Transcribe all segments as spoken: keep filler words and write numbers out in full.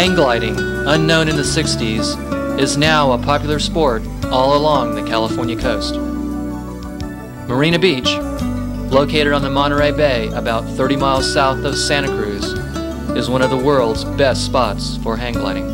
Hang gliding, unknown in the sixties, is now a popular sport all along the California coast. Marina Beach, located on the Monterey Bay about thirty miles south of Santa Cruz, is one of the world's best spots for hang gliding.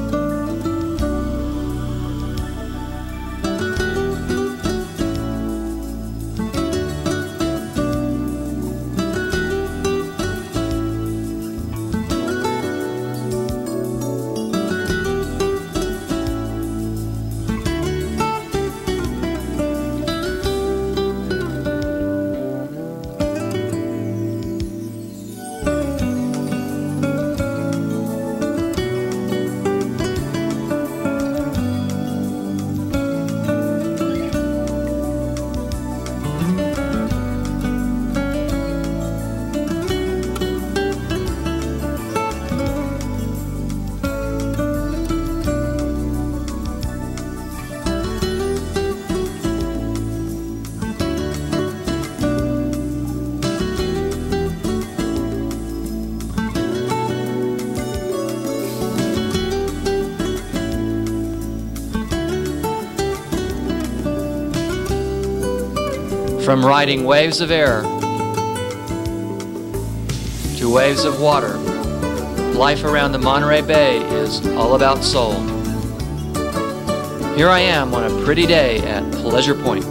From riding waves of air to waves of water, life around the Monterey Bay is all about soul. Here I am on a pretty day at Pleasure Point.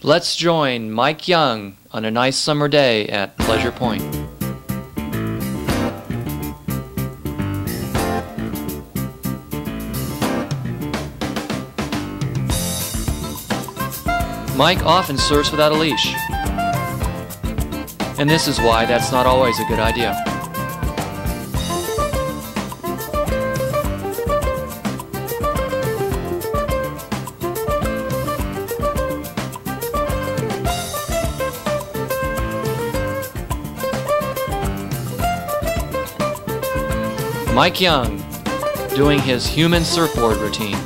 Let's join Mike Young on a nice summer day at Pleasure Point. Mike often surfs without a leash, and this is why that's not always a good idea. Mike Young, doing his human surfboard routine.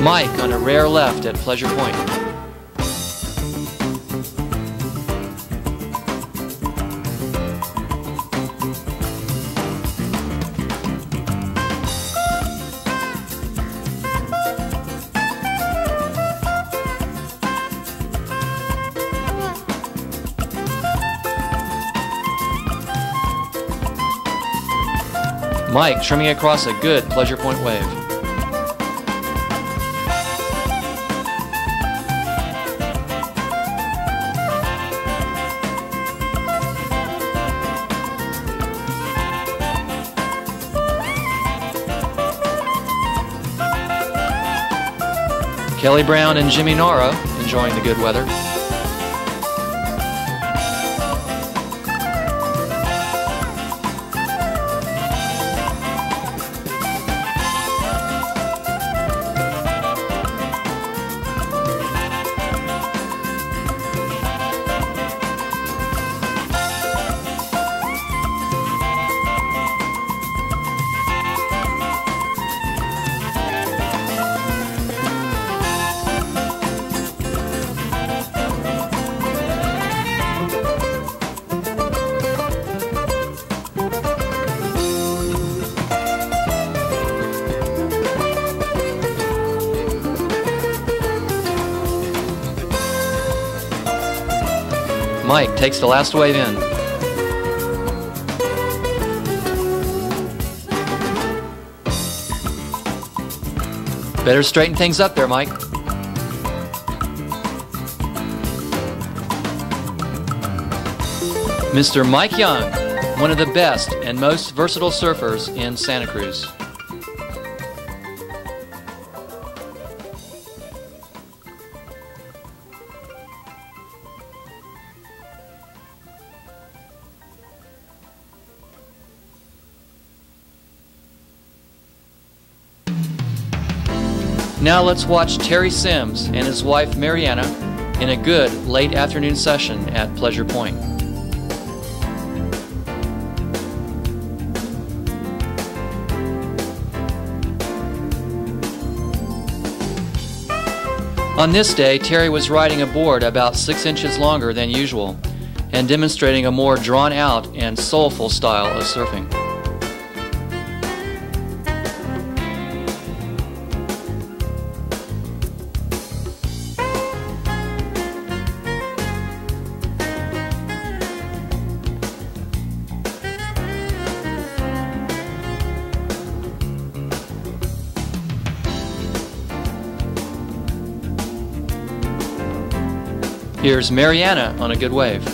Mike on a rare left at Pleasure Point. Mike trimming across a good Pleasure Point wave. Kelly Brown and Jimmy Nauro enjoying the good weather. Mike takes the last wave in. Better straighten things up there, Mike. Mister Mike Young, one of the best and most versatile surfers in Santa Cruz. Now let's watch Terry Simms and his wife Mariana in a good late afternoon session at Pleasure Point. On this day, Terry was riding a board about six inches longer than usual and demonstrating a more drawn-out and soulful style of surfing. Here's Mariana on a good wave.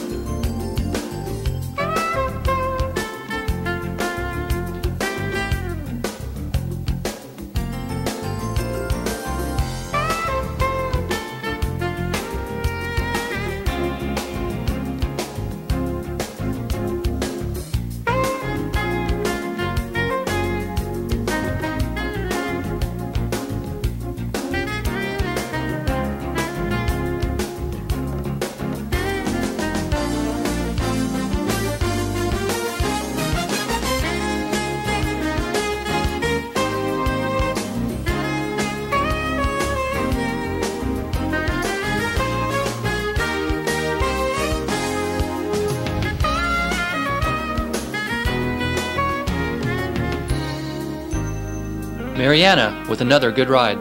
Mariana with another good ride.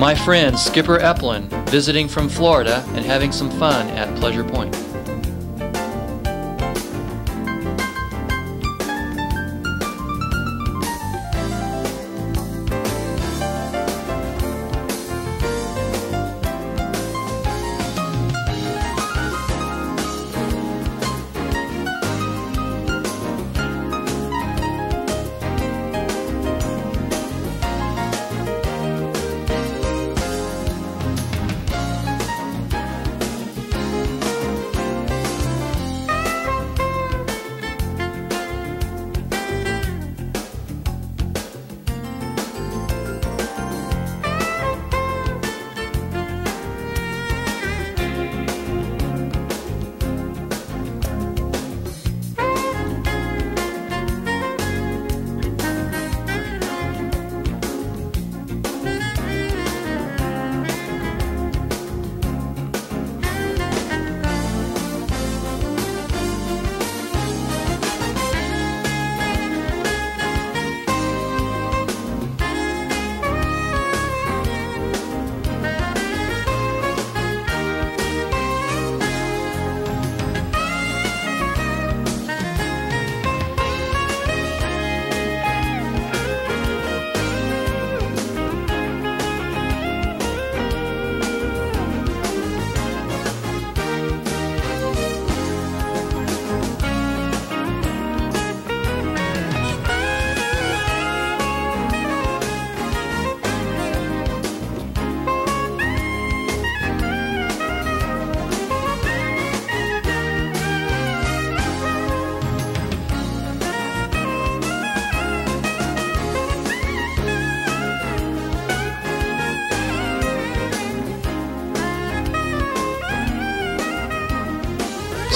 my friend Skipper Eppelin, visiting from Florida and having some fun at Pleasure Point.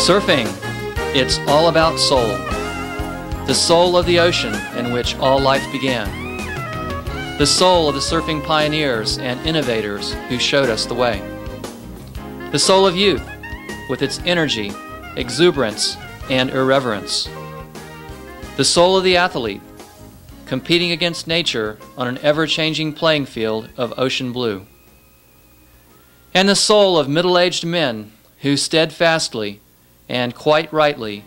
Surfing, it's all about soul, the soul of the ocean in which all life began, the soul of the surfing pioneers and innovators who showed us the way, the soul of youth with its energy, exuberance, and irreverence, the soul of the athlete competing against nature on an ever-changing playing field of ocean blue, and the soul of middle-aged men who steadfastly and quite rightly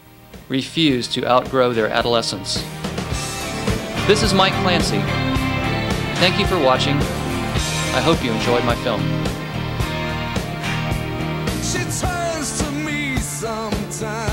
refuse to outgrow their adolescence. This is Mike Clancy. Thank you for watching. I hope you enjoyed my film. She turns to me sometimes.